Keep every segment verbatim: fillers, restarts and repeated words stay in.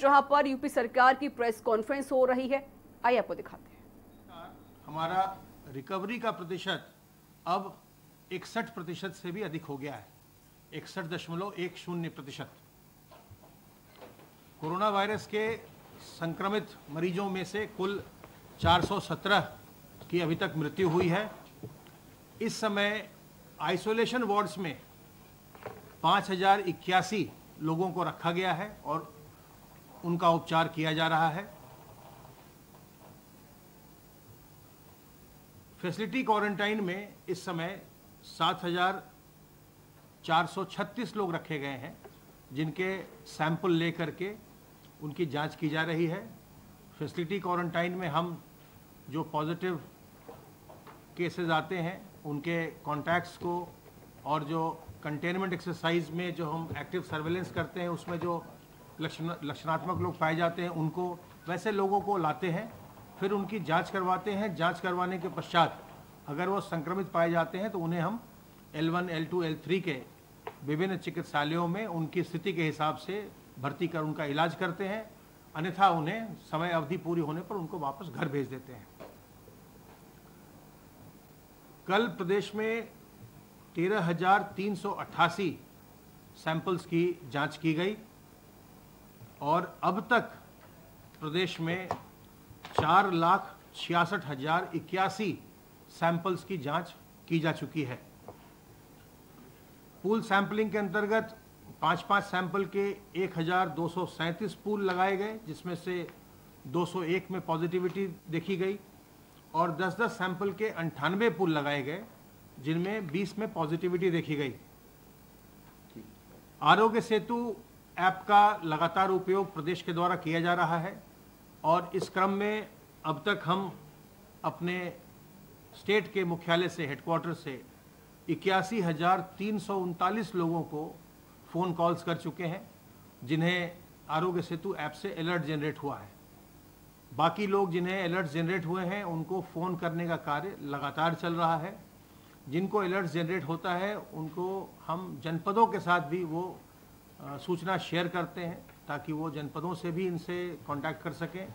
जहां पर यूपी सरकार की प्रेस कॉन्फ्रेंस हो रही है। आइए आपको दिखाते हैं। हमारा रिकवरी का प्रतिशत अब इकसठ प्रतिशत से भी अधिक हो गया है, इकसठ दशमलव एक शून्य प्रतिशत। कोरोना वायरस के संक्रमित मरीजों में से कुल चार सौ सत्रह की अभी तक मृत्यु हुई है। इस समय आइसोलेशन वार्ड्स में पाँच हजार इक्यासी लोगों को रखा गया है और उनका उपचार किया जा रहा है। फैसिलिटी क्वारंटाइन में इस समय सात हजार चार सौ छत्तीस लोग रखे गए हैं, जिनके सैंपल लेकर के उनकी जांच की जा रही है। फैसिलिटी क्वारंटाइन में हम जो पॉजिटिव केसेस आते हैं उनके कॉन्टैक्ट्स को, और जो कंटेनमेंट एक्सरसाइज में जो हम एक्टिव सर्वेलेंस करते हैं उसमें जो लक्षण लक्षणात्मक लोग पाए जाते हैं उनको, वैसे लोगों को लाते हैं, फिर उनकी जांच करवाते हैं। जांच करवाने के पश्चात अगर वो संक्रमित पाए जाते हैं तो उन्हें हम L one, L two, L three के विभिन्न चिकित्सालयों में उनकी स्थिति के हिसाब से भर्ती कर उनका इलाज करते हैं, अन्यथा उन्हें समय अवधि पूरी होने पर उनको वापस घर भेज देते हैं। कल प्रदेश में तेरह हजार तीन सौ अट्ठासी सैंपल्स की जांच की गई और अब तक प्रदेश में चार लाख छियासठ हजार इक्यासी सैंपल्स की जांच की जा चुकी है। पूल सैंपलिंग के अंतर्गत पाँच पाँच सैंपल के एक हजार दो सौ सैंतीस पूल लगाए गए, जिसमें से दो सौ एक में पॉजिटिविटी देखी गई और दस दस सैंपल के अंठानवे पूल लगाए गए, जिनमें बीस में पॉजिटिविटी देखी गई। आरोग्य सेतु ऐप का लगातार उपयोग प्रदेश के द्वारा किया जा रहा है और इस क्रम में अब तक हम अपने स्टेट के मुख्यालय से, हेडक्वार्टर से इक्यासी हजार तीन सौ उनतालीस लोगों को फ़ोन कॉल्स कर चुके हैं, जिन्हें आरोग्य सेतु ऐप से अलर्ट जनरेट हुआ है। बाकी लोग जिन्हें अलर्ट जनरेट हुए हैं उनको फ़ोन करने का कार्य लगातार चल रहा है। जिनको अलर्ट जनरेट होता है उनको हम जनपदों के साथ भी वो सूचना शेयर करते हैं ताकि वो जनपदों से भी इनसे कांटेक्ट कर सकें।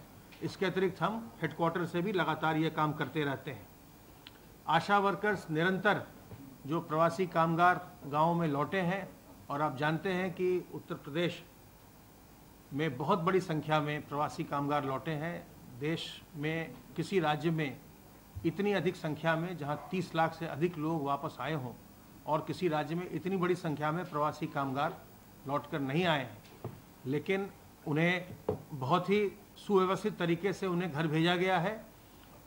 इसके अतिरिक्त हम हेडक्वार्टर से भी लगातार ये काम करते रहते हैं। आशा वर्कर्स निरंतर, जो प्रवासी कामगार गाँव में लौटे हैं, और आप जानते हैं कि उत्तर प्रदेश में बहुत बड़ी संख्या में प्रवासी कामगार लौटे हैं। देश में किसी राज्य में इतनी अधिक संख्या में, जहां तीस लाख से अधिक लोग वापस आए हों, और किसी राज्य में इतनी बड़ी संख्या में प्रवासी कामगार लौटकर नहीं आए हैं, लेकिन उन्हें बहुत ही सुव्यवस्थित तरीके से उन्हें घर भेजा गया है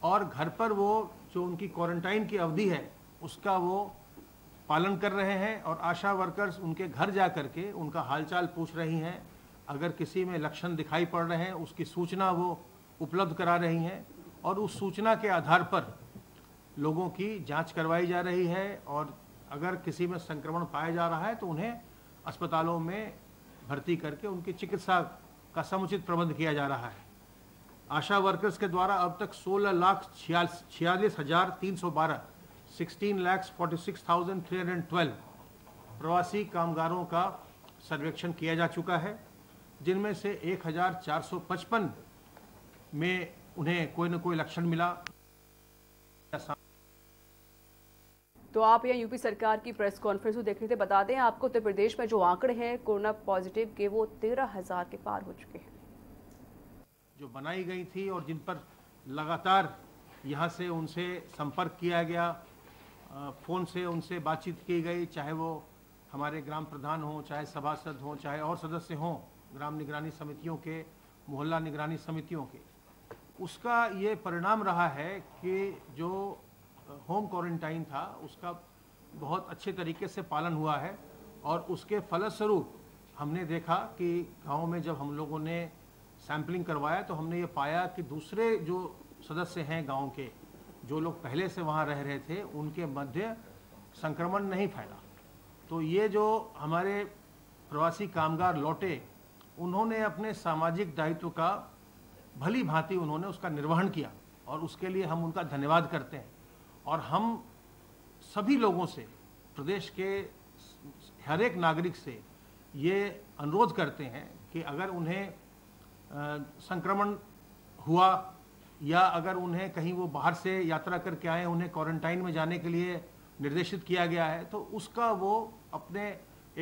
और घर पर वो जो उनकी क्वारंटाइन की अवधि है उसका वो पालन कर रहे हैं। और आशा वर्कर्स उनके घर जा करके उनका हालचाल पूछ रही हैं, अगर किसी में लक्षण दिखाई पड़ रहे हैं उसकी सूचना वो उपलब्ध करा रही हैं और उस सूचना के आधार पर लोगों की जांच करवाई जा रही है। और अगर किसी में संक्रमण पाया जा रहा है तो उन्हें अस्पतालों में भर्ती करके उनकी चिकित्सा का समुचित प्रबंध किया जा रहा है। आशा वर्कर्स के द्वारा अब तक सोलह लाख छियालीस हजार तीन सौ बारह sixteen lakhs forty six thousand three hundred twelve प्रवासी कामगारों का सर्वेक्षण किया जा चुका है, जिनमें से एक हजार चार सौ पचपन में उन्हें कोई न कोई लक्षण मिला। तो आप यहाँ यूपी सरकार की प्रेस कॉन्फ्रेंस को देख रहे थे। बता दें आपको उत्तर प्रदेश में जो आंकड़े हैं कोरोना पॉजिटिव के, वो तेरह हजार के पार हो चुके हैं, जो बनाई गई थी और जिन पर लगातार यहाँ से उनसे संपर्क किया गया, फ़ोन से उनसे बातचीत की गई, चाहे वो हमारे ग्राम प्रधान हों, चाहे सभासद हों, चाहे और सदस्य हों ग्राम निगरानी समितियों के, मोहल्ला निगरानी समितियों के। उसका ये परिणाम रहा है कि जो होम क्वारंटाइन था उसका बहुत अच्छे तरीके से पालन हुआ है और उसके फलस्वरूप हमने देखा कि गाँव में जब हम लोगों ने सैम्पलिंग करवाया तो हमने ये पाया कि दूसरे जो सदस्य हैं गांव के, जो लोग पहले से वहाँ रह रहे थे, उनके मध्य संक्रमण नहीं फैला। तो ये जो हमारे प्रवासी कामगार लौटे, उन्होंने अपने सामाजिक दायित्व का भली भांति उन्होंने उसका निर्वहन किया और उसके लिए हम उनका धन्यवाद करते हैं। और हम सभी लोगों से, प्रदेश के हर एक नागरिक से ये अनुरोध करते हैं कि अगर उन्हें संक्रमण हुआ या अगर उन्हें कहीं वो बाहर से यात्रा करके आए, उन्हें क्वारंटाइन में जाने के लिए निर्देशित किया गया है, तो उसका वो अपने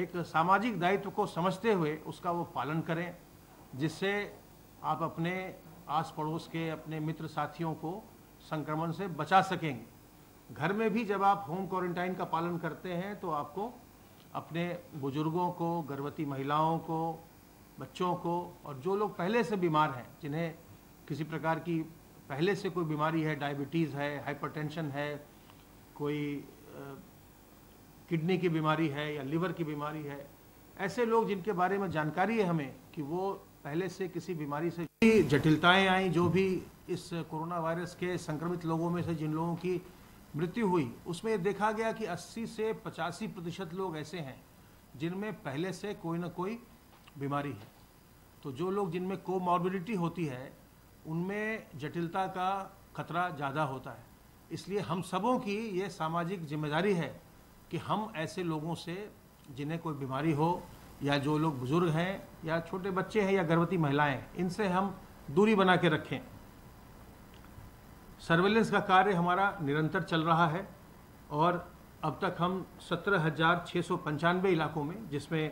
एक सामाजिक दायित्व को समझते हुए उसका वो पालन करें, जिससे आप अपने आस पड़ोस के अपने मित्र साथियों को संक्रमण से बचा सकेंगे। घर में भी जब आप होम क्वारंटाइन का पालन करते हैं तो आपको अपने बुजुर्गों को, गर्भवती महिलाओं को, बच्चों को और जो लोग पहले से बीमार हैं, जिन्हें किसी प्रकार की पहले से कोई बीमारी है, डायबिटीज़ है, हाइपरटेंशन है, कोई किडनी की बीमारी है या लीवर की बीमारी है, ऐसे लोग जिनके बारे में जानकारी है हमें कि वो पहले से किसी बीमारी से जटिलताएं आई, जो भी इस कोरोना वायरस के संक्रमित लोगों में से जिन लोगों की मृत्यु हुई, उसमें देखा गया कि अस्सी से पचासी प्रतिशत लोग ऐसे हैं जिनमें पहले से कोई ना कोई बीमारी है। तो जो लोग जिनमें कोमॉर्बिडिटी होती है उनमें जटिलता का खतरा ज़्यादा होता है। इसलिए हम सबों की ये सामाजिक जिम्मेदारी है कि हम ऐसे लोगों से जिन्हें कोई बीमारी हो या जो लोग बुज़ुर्ग हैं या छोटे बच्चे हैं या गर्भवती महिलाएं, इनसे हम दूरी बना के रखें। सर्वेलेंस का कार्य हमारा निरंतर चल रहा है और अब तक हम सत्रह हज़ार छः सौ पंचानवे इलाकों में, जिसमें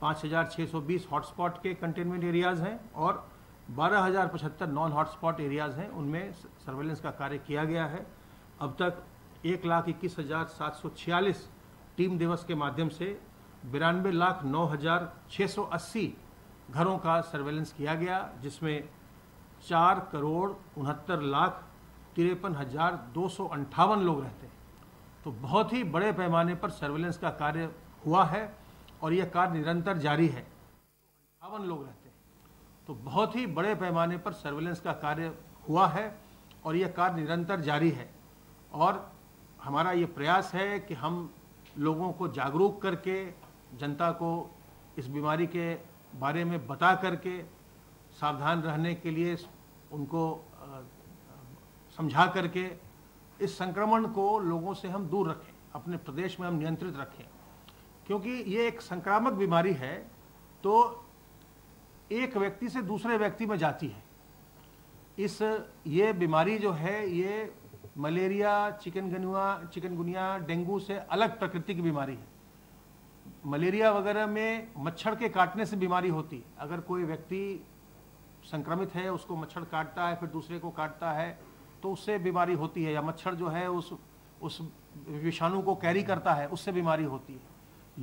पाँच हज़ार छः सौ बीस हॉटस्पॉट के कंटेनमेंट एरियाज़ हैं और बारह हज़ार पचहत्तर नॉन हॉटस्पॉट एरियाज़ हैं, उनमें सर्वेलेंस का कार्य किया गया है। अब तक एक लाख इक्कीस हज़ार सात सौ छियालीस टीम दिवस के माध्यम से बिरानवे लाख नौ हज़ार छः सौ अस्सी घरों का सर्वेलेंस किया गया, जिसमें चार करोड़ उनहत्तर लाख तिरपन हज़ार दो सौ अंठावन लोग रहते हैं। तो बहुत ही बड़े पैमाने पर सर्वेलेंस का कार्य हुआ है और यह कार्य निरंतर जारी है। अंठावन लोग रहते हैं तो बहुत ही बड़े पैमाने पर सर्वेलेंस का कार्य हुआ है और यह कार्य निरंतर जारी है। और हमारा ये प्रयास है कि हम लोगों को जागरूक करके, जनता को इस बीमारी के बारे में बता करके, सावधान रहने के लिए उनको समझा करके इस संक्रमण को लोगों से हम दूर रखें, अपने प्रदेश में हम नियंत्रित रखें, क्योंकि ये एक संक्रामक बीमारी है तो एक व्यक्ति से दूसरे व्यक्ति में जाती है। इस ये बीमारी जो है ये मलेरिया, चिकनगुनिया चिकनगुनिया डेंगू से अलग प्रकृति की बीमारी है। मलेरिया वगैरह में मच्छर के काटने से बीमारी होती है। अगर कोई व्यक्ति संक्रमित है, उसको मच्छर काटता है, फिर दूसरे को काटता है तो उससे बीमारी होती है, या मच्छर जो है उस उस विषाणु को कैरी करता है, उससे बीमारी होती है।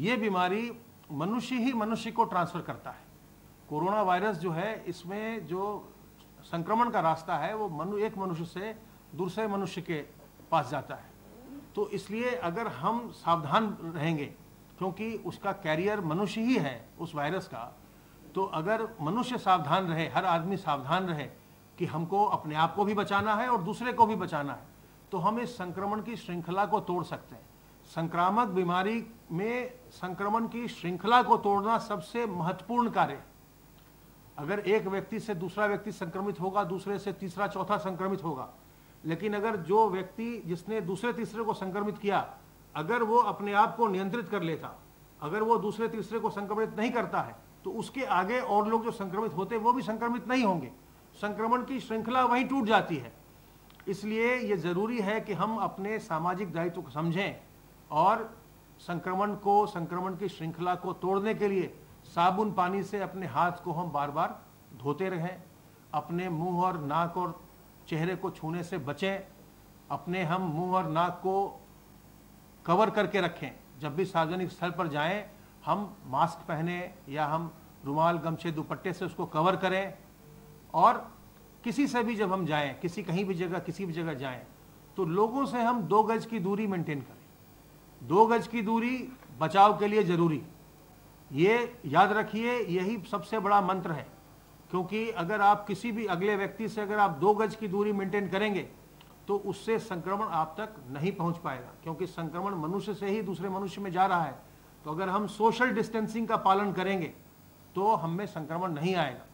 ये बीमारी मनुष्य ही मनुष्य को ट्रांसफ़र करता है। कोरोना वायरस जो है इसमें जो संक्रमण का रास्ता है वो मनु एक मनुष्य से दूसरे मनुष्य के पास जाता है। तो इसलिए अगर हम सावधान रहेंगे, क्योंकि उसका कैरियर मनुष्य ही है उस वायरस का, तो अगर मनुष्य सावधान रहे, हर आदमी सावधान रहे कि हमको अपने आप को भी बचाना है और दूसरे को भी बचाना है, तो हम इस संक्रमण की श्रृंखला को तोड़ सकते हैं। संक्रामक बीमारी में संक्रमण की श्रृंखला को तोड़ना सबसे महत्वपूर्ण कार्य है। अगर एक व्यक्ति से दूसरा व्यक्ति संक्रमित होगा, दूसरे से तीसरा चौथा संक्रमित होगा, लेकिन अगर जो व्यक्ति जिसने दूसरे तीसरे को संक्रमित किया, अगर वो अपने आप को नियंत्रित कर लेता, अगर वो दूसरे तीसरे को संक्रमित नहीं करता है, तो उसके आगे और लोग जो संक्रमित होते वो भी संक्रमित नहीं होंगे। संक्रमण की श्रृंखला वहीं टूट जाती है। इसलिए ये ज़रूरी है कि हम अपने सामाजिक दायित्व को समझें और संक्रमण को, संक्रमण की श्रृंखला को तोड़ने के लिए साबुन पानी से अपने हाथ को हम बार बार धोते रहें, अपने मुँह और नाक और चेहरे को छूने से बचें, अपने हम मुंह और नाक को कवर करके रखें। जब भी सार्वजनिक स्थल पर जाएं हम मास्क पहने या हम रुमाल, गमछे, दुपट्टे से उसको कवर करें। और किसी से भी जब हम जाएं, किसी कहीं भी जगह किसी भी जगह जाएं, तो लोगों से हम दो गज की दूरी मेंटेन करें। दो गज की दूरी बचाव के लिए ज़रूरी, ये याद रखिए, यही सबसे बड़ा मंत्र है। क्योंकि अगर आप किसी भी अगले व्यक्ति से अगर आप दो गज की दूरी मेंटेन करेंगे तो उससे संक्रमण आप तक नहीं पहुंच पाएगा, क्योंकि संक्रमण मनुष्य से ही दूसरे मनुष्य में जा रहा है। तो अगर हम सोशल डिस्टेंसिंग का पालन करेंगे तो हमें संक्रमण नहीं आएगा।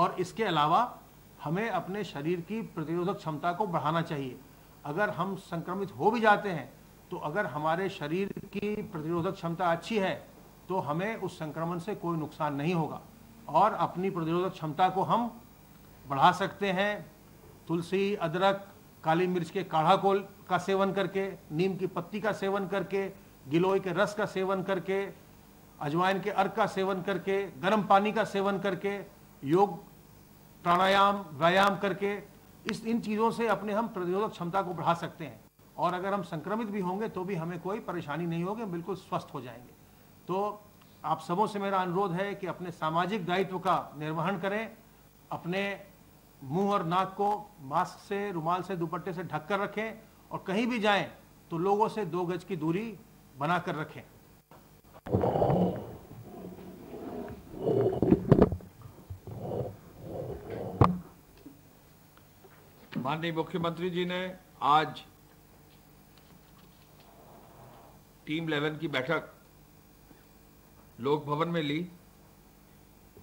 और इसके अलावा हमें अपने शरीर की प्रतिरोधक क्षमता को बढ़ाना चाहिए। अगर हम संक्रमित हो भी जाते हैं तो अगर हमारे शरीर की प्रतिरोधक क्षमता अच्छी है तो हमें उस संक्रमण से कोई नुकसान नहीं होगा और अपनी प्रतिरोधक क्षमता को हम बढ़ा सकते हैं। तुलसी, अदरक, काली मिर्च के काढ़ा को का सेवन करके, नीम की पत्ती का सेवन करके, गिलोय के रस का सेवन करके, अजवाइन के अर्क का सेवन करके, गर्म पानी का सेवन करके, योग प्राणायाम व्यायाम करके, इस इन चीज़ों से अपने हम प्रतिरोधक क्षमता को बढ़ा सकते हैं। और अगर हम संक्रमित भी होंगे तो भी हमें कोई परेशानी नहीं होगी, बिल्कुल स्वस्थ हो जाएंगे। तो आप सबों से मेरा अनुरोध है कि अपने सामाजिक दायित्व का निर्वहन करें, अपने मुंह और नाक को मास्क से, रुमाल से, दुपट्टे से ढक कर रखें, और कहीं भी जाएं तो लोगों से दो गज की दूरी बना कर रखें। माननीय मुख्यमंत्री जी ने आज टीम ग्यारह की बैठक लोक भवन में ली।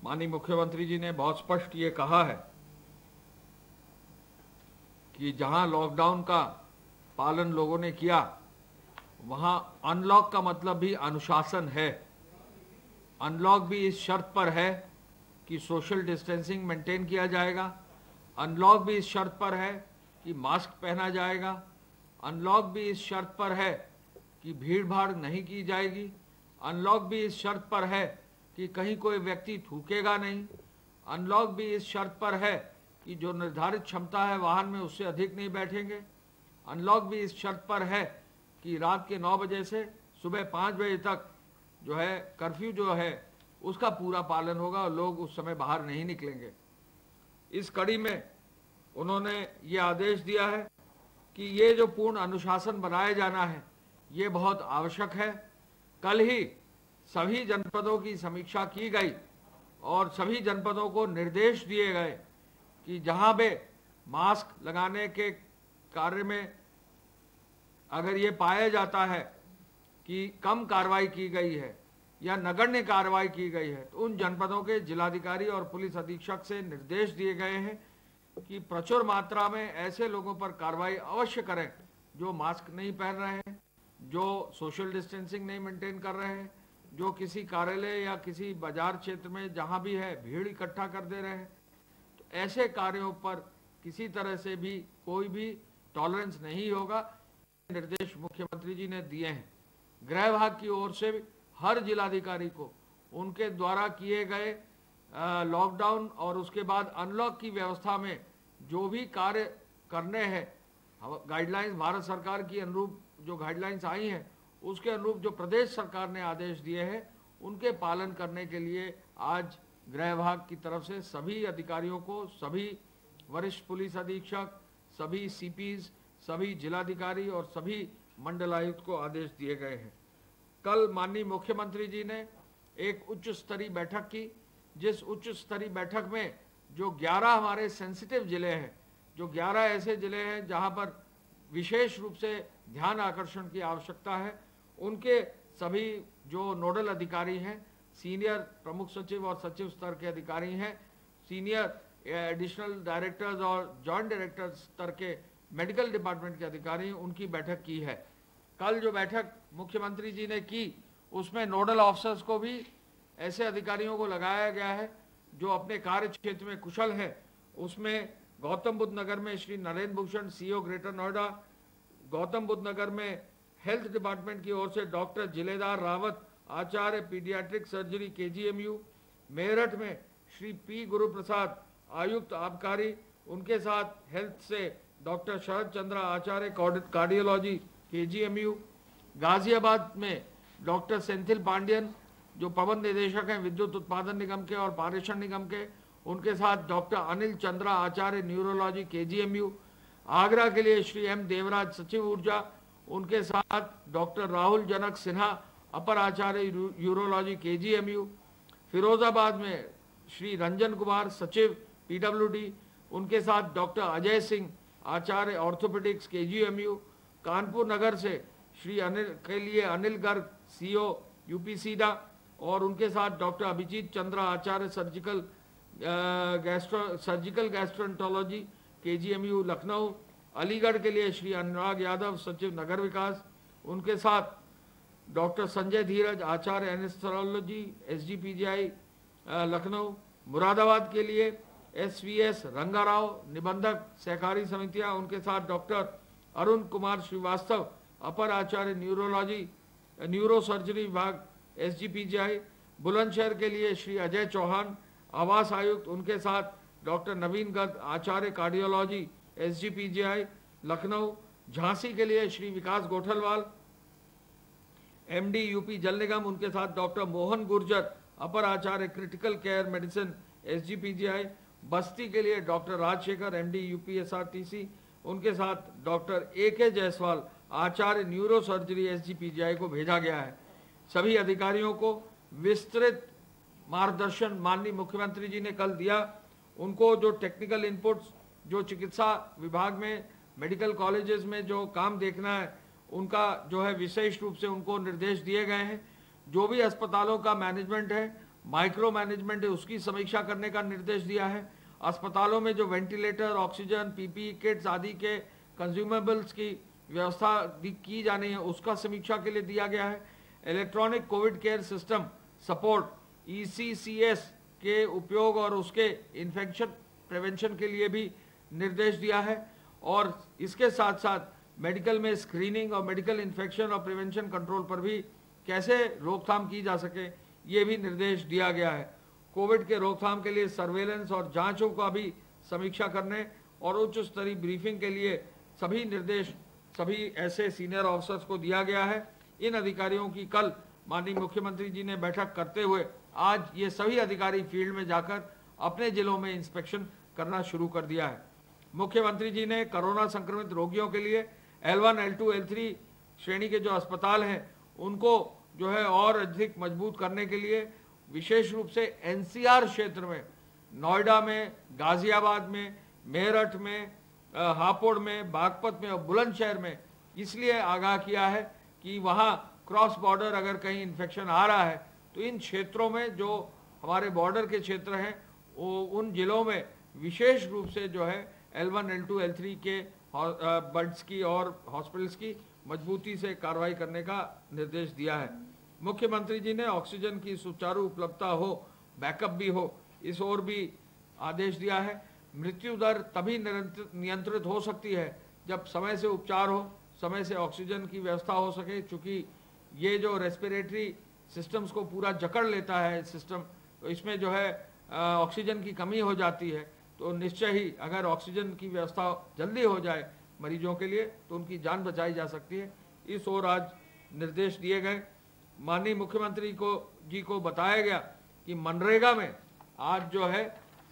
माननीय मुख्यमंत्री जी ने बहुत स्पष्ट ये कहा है कि जहां लॉकडाउन का पालन लोगों ने किया, वहां अनलॉक का मतलब भी अनुशासन है। अनलॉक भी इस शर्त पर है कि सोशल डिस्टेंसिंग मेंटेन किया जाएगा, अनलॉक भी इस शर्त पर है कि मास्क पहना जाएगा, अनलॉक भी इस शर्त पर है कि भीड़ भाड़ नहीं की जाएगी, अनलॉक भी इस शर्त पर है कि कहीं कोई व्यक्ति थूकेगा नहीं, अनलॉक भी इस शर्त पर है कि जो निर्धारित क्षमता है वाहन में उससे अधिक नहीं बैठेंगे, अनलॉक भी इस शर्त पर है कि रात के नौ बजे से सुबह पाँच बजे तक जो है कर्फ्यू जो है उसका पूरा पालन होगा और लोग उस समय बाहर नहीं निकलेंगे। इस कड़ी में उन्होंने ये आदेश दिया है कि ये जो पूर्ण अनुशासन बनाया जाना है ये बहुत आवश्यक है। कल ही सभी जनपदों की समीक्षा की गई और सभी जनपदों को निर्देश दिए गए कि जहाँ पे मास्क लगाने के कार्य में अगर ये पाया जाता है कि कम कार्रवाई की गई है या नगण्य कार्रवाई की गई है तो उन जनपदों के जिलाधिकारी और पुलिस अधीक्षक से निर्देश दिए गए हैं कि प्रचुर मात्रा में ऐसे लोगों पर कार्रवाई अवश्य करें जो मास्क नहीं पहन रहे हैं, जो सोशल डिस्टेंसिंग नहीं मेंटेन कर रहे हैं, जो किसी कार्यालय या किसी बाजार क्षेत्र में जहां भी है भीड़ इकट्ठा कर दे रहे हैं। तो ऐसे कार्यों पर किसी तरह से भी कोई भी टॉलरेंस नहीं होगा, निर्देश मुख्यमंत्री जी ने दिए हैं। गृह विभाग की ओर से हर जिलाधिकारी को उनके द्वारा किए गए लॉकडाउन और उसके बाद अनलॉक की व्यवस्था में जो भी कार्य करने हैं, गाइडलाइंस भारत सरकार की अनुरूप जो गाइडलाइंस आई हैं उसके अनुरूप जो प्रदेश सरकार ने आदेश दिए हैं उनके पालन करने के लिए आज गृह विभाग की तरफ से सभी अधिकारियों को, सभी वरिष्ठ पुलिस अधीक्षक, सभी सीपीज, सभी जिलाधिकारी और सभी मंडलायुक्त को आदेश दिए गए हैं। कल माननीय मुख्यमंत्री जी ने एक उच्च स्तरीय बैठक की, जिस उच्च स्तरीय बैठक में जो ग्यारह हमारे सेंसिटिव जिले हैं, जो ग्यारह ऐसे जिले हैं जहां पर विशेष रूप से ध्यान आकर्षण की आवश्यकता है, उनके सभी जो नोडल अधिकारी हैं, सीनियर प्रमुख सचिव और सचिव स्तर के अधिकारी हैं, सीनियर एडिशनल डायरेक्टर्स और जॉइंट डायरेक्टर स्तर के मेडिकल डिपार्टमेंट के अधिकारी हैं, उनकी बैठक की है। कल जो बैठक मुख्यमंत्री जी ने की उसमें नोडल ऑफिसर्स को भी, ऐसे अधिकारियों को लगाया गया है जो अपने कार्य क्षेत्र में कुशल है। उसमें गौतम बुद्ध नगर में श्री नरेंद्र भूषण, सीईओ ग्रेटर नोएडा, गौतम बुद्ध नगर में हेल्थ डिपार्टमेंट की ओर से डॉक्टर जिलेदार रावत, आचार्य पीडियाट्रिक सर्जरी केजीएमयू, मेरठ में श्री पी गुरु प्रसाद, आयुक्त आबकारी, उनके साथ हेल्थ से डॉक्टर शरद चंद्र आचार्य, कार्डियोलॉजी केजीएमयू, गाजियाबाद में डॉक्टर सेंथिल पांडियन जो प्रबंध निदेशक हैं विद्युत उत्पादन निगम के और पारेषण निगम के, उनके साथ डॉक्टर अनिल चंद्रा आचार्य, न्यूरोलॉजी केजीएमयू, आगरा के लिए श्री एम देवराज, सचिव ऊर्जा, उनके साथ डॉक्टर राहुल जनक सिन्हा, अपर आचार्य यूरोलॉजी केजीएमयू, फिरोजाबाद में श्री रंजन कुमार, सचिव पीडब्ल्यूडी, उनके साथ डॉक्टर अजय सिंह आचार्य, ऑर्थोपेडिक्स केजीएमयू, कानपुर नगर से श्री अनिल के लिए अनिल गर्ग, सीईओ यूपीसीडा, और उनके साथ डॉक्टर अभिजीत चंद्रा आचार्य, surgical gastro surgical gastroenterology KGMU Lucknow, Aligarh के लिए श्री अनुराग यादव, सचिव नगर विकास, उनके साथ डॉक्टर संजय धीरज आचार्य, एनेस्थेसियोलॉजी एसजीपीजीआई लखनऊ, मुरादाबाद के लिए एस वी एस रंगाराव निबंधक सहकारी समितियां, उनके साथ डॉक्टर अरुण कुमार श्रीवास्तव अपर आचार्य न्यूरोलॉजी न्यूरो सर्जरी विभाग S G P G I, Bulandshahr के लिए श्री अजय चौहान आवास आयुक्त, उनके साथ डॉक्टर नवीन गर्ग आचार्य cardiology S G P G I, Lucknow Jhansi के लिए Shri Vikas Gothalwal M D UP Jal Nigam, उनके साथ डॉक्टर मोहन गुर्जर अपर आचार्य critical care medicine S G P G I, Basti के लिए doctor Rajshekhar M D U P S R T C, उनके साथ डॉक्टर ए के जायसवाल आचार्य neuro surgery S G P G I को भेजा गया है। सभी अधिकारियों को विस्तृत मार्गदर्शन माननीय मुख्यमंत्री जी ने कल दिया। उनको जो टेक्निकल इनपुट्स जो चिकित्सा विभाग में मेडिकल कॉलेजेस में जो काम देखना है उनका जो है विशेष रूप से उनको निर्देश दिए गए हैं। जो भी अस्पतालों का मैनेजमेंट है, माइक्रो मैनेजमेंट है, उसकी समीक्षा करने का निर्देश दिया है। अस्पतालों में जो ventilator, oxygen, P P E kits आदि के कंज्यूमेबल्स की व्यवस्था की जानी है उसका समीक्षा के लिए दिया गया है। Electronic covid care system support E C C S के उपयोग और उसके इन्फेक्शन प्रिवेंशन के लिए भी निर्देश दिया है। और इसके साथ साथ मेडिकल में स्क्रीनिंग और मेडिकल इन्फेक्शन और प्रिवेंशन कंट्रोल पर भी कैसे रोकथाम की जा सके ये भी निर्देश दिया गया है। कोविड के रोकथाम के लिए सर्वेलेंस और जांचों का भी समीक्षा करने और उच्च स्तरीय ब्रीफिंग के लिए सभी निर्देश सभी ऐसे सीनियर ऑफिसर्स को दिया गया है। इन अधिकारियों की कल माननीय मुख्यमंत्री जी ने बैठक करते हुए आज ये सभी अधिकारी फील्ड में जाकर अपने जिलों में इंस्पेक्शन करना शुरू कर दिया है। मुख्यमंत्री जी ने कोरोना संक्रमित रोगियों के लिए L one, L two, L three श्रेणी के जो अस्पताल हैं उनको जो है और अधिक मजबूत करने के लिए विशेष रूप से एन सी आर क्षेत्र में, नोएडा में, गाजियाबाद में, मेरठ में, हापुड़ में, बागपत में और बुलंदशहर में इसलिए आगाह किया है कि वहाँ क्रॉस बॉर्डर अगर कहीं इन्फेक्शन आ रहा है तो इन क्षेत्रों में जो हमारे बॉर्डर के क्षेत्र हैं वो उन जिलों में विशेष रूप से जो है L one, L two, L three के बर्ड्स की और हॉस्पिटल्स की मजबूती से कार्रवाई करने का निर्देश दिया है। मुख्यमंत्री जी ने ऑक्सीजन की सुचारू उपलब्धता हो, बैकअप भी हो, इस ओर भी आदेश दिया है। मृत्यु दर तभी नियंत्रित हो सकती है जब समय से उपचार हो, समय से ऑक्सीजन की व्यवस्था हो सके, चूँकि ये जो रेस्पिरेटरी सिस्टम्स को पूरा जकड़ लेता है सिस्टम, तो इसमें जो है ऑक्सीजन की कमी हो जाती है। तो निश्चय ही अगर ऑक्सीजन की व्यवस्था जल्दी हो जाए मरीजों के लिए तो उनकी जान बचाई जा सकती है। इस ओर आज निर्देश दिए गए। माननीय मुख्यमंत्री को जी को बताया गया कि मनरेगा में आज जो है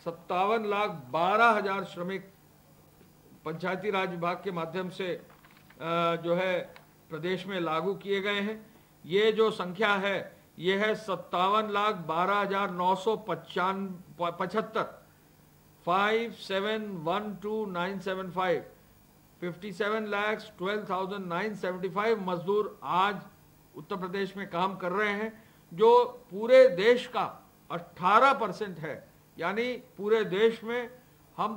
सत्तावन लाख बारह हजार श्रमिक पंचायती राज विभाग के माध्यम से जो है प्रदेश में लागू किए गए हैं। ये जो संख्या है ये है सत्तावन लाख बारह हजार नौ सौ पचानवे पचहत्तर five seven one two nine seven five fifty seven lakhs twelve thousand nine seventy five मजदूर आज उत्तर प्रदेश में काम कर रहे हैं, जो पूरे देश का अट्ठारह परसेंट है। यानी पूरे देश में हम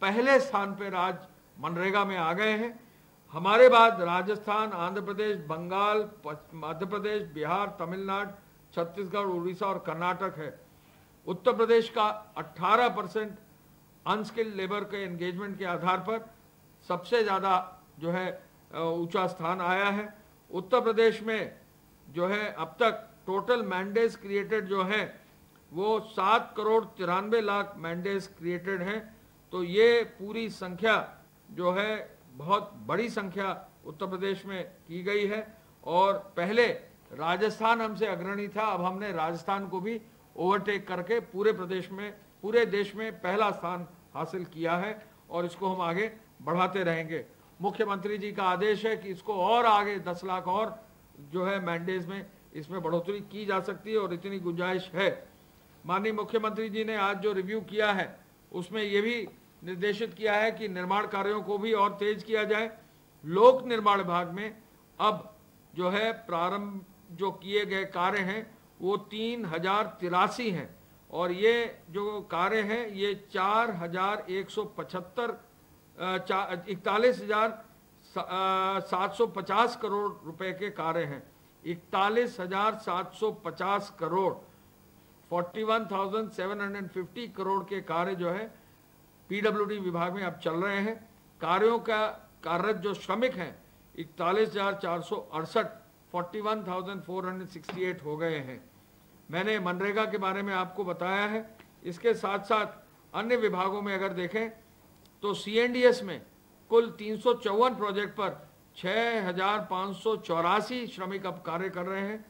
पहले स्थान पर आज मनरेगा में आ गए हैं। हमारे बाद राजस्थान, आंध्र प्रदेश, बंगाल, मध्य प्रदेश, बिहार, तमिलनाडु, छत्तीसगढ़, उड़ीसा और कर्नाटक है। उत्तर प्रदेश का अट्ठारह परसेंट अनस्किल्ड लेबर के एंगेजमेंट के आधार पर सबसे ज़्यादा जो है ऊंचा स्थान आया है। उत्तर प्रदेश में जो है अब तक टोटल मैंडेज क्रिएटेड जो है वो सात करोड़ तिरानवे लाख मैंडेज क्रिएटेड हैं। तो ये पूरी संख्या जो है बहुत बड़ी संख्या उत्तर प्रदेश में की गई है। और पहले राजस्थान हमसे अग्रणी था, अब हमने राजस्थान को भी ओवरटेक करके पूरे प्रदेश में पूरे देश में पहला स्थान हासिल किया है और इसको हम आगे बढ़ाते रहेंगे। मुख्यमंत्री जी का आदेश है कि इसको और आगे दस लाख और जो है मैंडेज में इसमें बढ़ोतरी की जा सकती है और इतनी गुंजाइश है। माननीय मुख्यमंत्री जी ने आज जो रिव्यू किया है उसमें ये भी निर्देशित किया है कि निर्माण कार्यों को भी और तेज किया जाए। लोक निर्माण विभाग में अब जो है प्रारंभ जो किए गए कार्य हैं वो तीन हजार तिरासी हैं और ये जो कार्य हैं ये चार हजार एक सौ पचहत्तर इकतालीस हजार सात सौ पचास करोड़ रुपए के कार्य हैं। इकतालीस हजार सात सौ पचास करोड़ forty one thousand seven hundred fifty crore के कार्य जो है पीडब्ल्यूडी विभाग में आप चल रहे हैं। कार्यों का कार्यरत जो श्रमिक हैं इकतालीस हजार चार सौ अड़सठ forty one thousand four hundred sixty eight हो गए हैं। मैंने मनरेगा के बारे में आपको बताया है। इसके साथ साथ अन्य विभागों में अगर देखें तो सीएनडीएस में कुल तीन सौ चौवन प्रोजेक्ट पर छः हजार पाँच सौ चौरासी श्रमिक अब कार्य कर रहे हैं।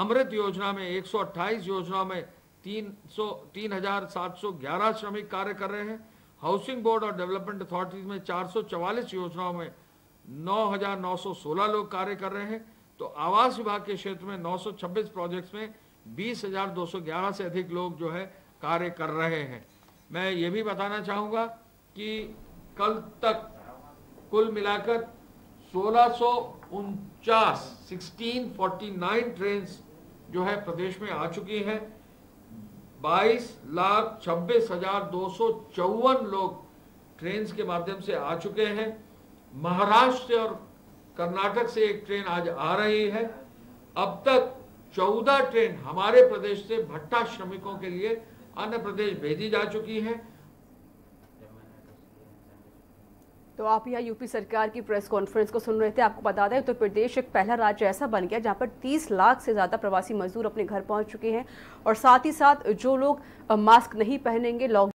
अमृत योजना में एक सौ अट्ठाईस योजना में तीन सौ तीन हजार सात सौ ग्यारह श्रमिक कार्य कर रहे हैं। हाउसिंग बोर्ड और डेवलपमेंट अथॉरिटीज में चार सौ चवालीस योजनाओं में नौ हजार नौ सौ सोलह लोग कार्य कर रहे हैं। तो आवास विभाग के क्षेत्र में नौ सौ छब्बीस प्रोजेक्ट्स में बीस हजार दो सौ ग्यारह से अधिक लोग जो है कार्य कर रहे हैं। मैं ये भी बताना चाहूँगा कि कल तक कुल मिलाकर सोलह सौ उनचास सिक्सटीन फोर्टी नाइन ट्रेन जो है प्रदेश में आ चुकी हैं। बाईस लाख छब्बीस हजार दो सौ चौवन लोग ट्रेन के माध्यम से आ चुके हैं। महाराष्ट्र और कर्नाटक से एक ट्रेन आज आ रही है। अब तक चौदह ट्रेन हमारे प्रदेश से भट्टा श्रमिकों के लिए अन्य प्रदेश भेजी जा चुकी है। तो आप यहाँ यूपी सरकार की प्रेस कॉन्फ्रेंस को सुन रहे थे। आपको बता दें उत्तर प्रदेश एक पहला राज्य ऐसा बन गया जहाँ पर तीस लाख से ज़्यादा प्रवासी मजदूर अपने घर पहुँच चुके हैं। और साथ ही साथ जो लोग मास्क नहीं पहनेंगे, लॉकडाउन